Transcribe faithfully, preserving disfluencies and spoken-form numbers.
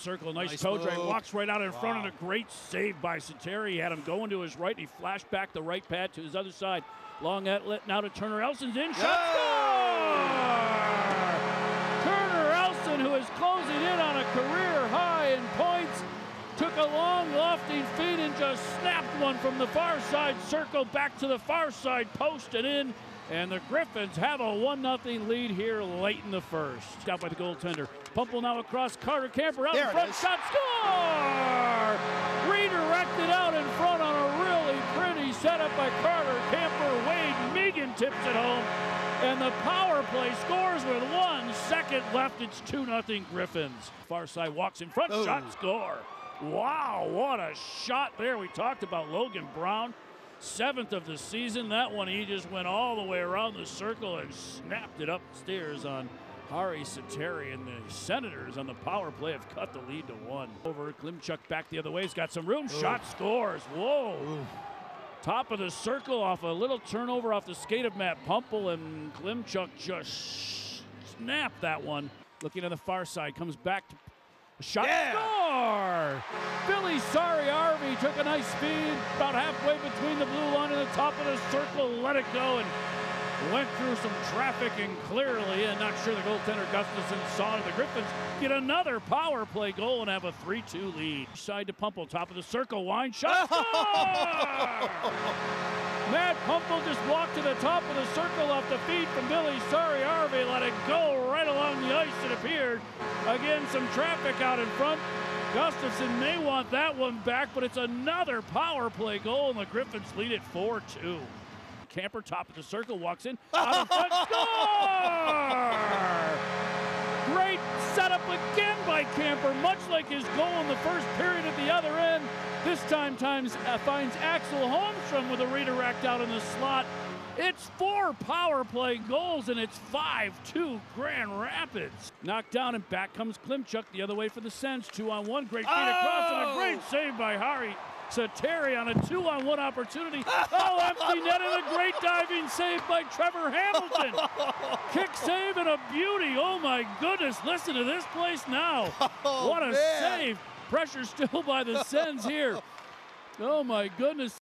circle, nice, nice toe drag, walks right out in wow. front, and a great save by Sateri. He had him going to his right, and he flashed back the right pad to his other side. Long outlet now to Turner Elson's in, shot score! Turner Elson, who is closing in on a career high in points, took a long lofting feed and just snapped one from the far side circle back to the far side post and in. And the Griffins have a one nothing lead here late in the first. Out by the goaltender. Puempel now across Carter Camper out there in front. Shot score! Redirected out in front on a really pretty setup by Carter Camper. Wade Megan tips it home. And the power play scores with one second left. It's two nothing Griffins. Far side walks in front. Oh. Shot score. Wow, what a shot there. We talked about Logan Brown. Seventh of the season. That one, he just went all the way around the circle and snapped it upstairs on Harri Sateri, and the Senators on the power play have cut the lead to one. Over Klimchuk back the other way. He's got some room. Ooh. Shot scores. Whoa. Ooh. Top of the circle off a little turnover off the skate of Matt Puempel, and Klimchuk just snapped that one. Looking on the far side, comes back to shot yeah. score! Vili Saarijärvi took a nice speed about halfway between the blue line and the top of the circle, let it go, and went through some traffic and clearly in. Not sure the goaltender Gustafson saw it. The Griffins get another power play goal and have a three two lead. Side to Puempel, top of the circle, wine shot score! Matt Puempel just walked to the top of the circle off the feed from Vili Saarijärvi, let it go right along the ice, it appeared. Again, some traffic out in front. Gustafson may want that one back, but it's another power play goal, and the Griffins lead it four two. Camper, top of the circle, walks in. Out of front, score! Great setup again by Camper, much like his goal in the first period at the other end. This time, times, uh, finds Axel Holmstrom with a redirect out in the slot. It's four power play goals, and it's five two Grand Rapids. Knocked down, and back comes Klimchuk the other way for the Sens. Two on one, great feed oh! across, and a great save by Harri Sateri on a two on one opportunity. Oh, empty net, and a great diving save by Trevor Hamilton. Kick save and a beauty. Oh, my goodness. Listen to this place now. Oh, what a man. Save. Pressure still by the Sens here. Oh, my goodness.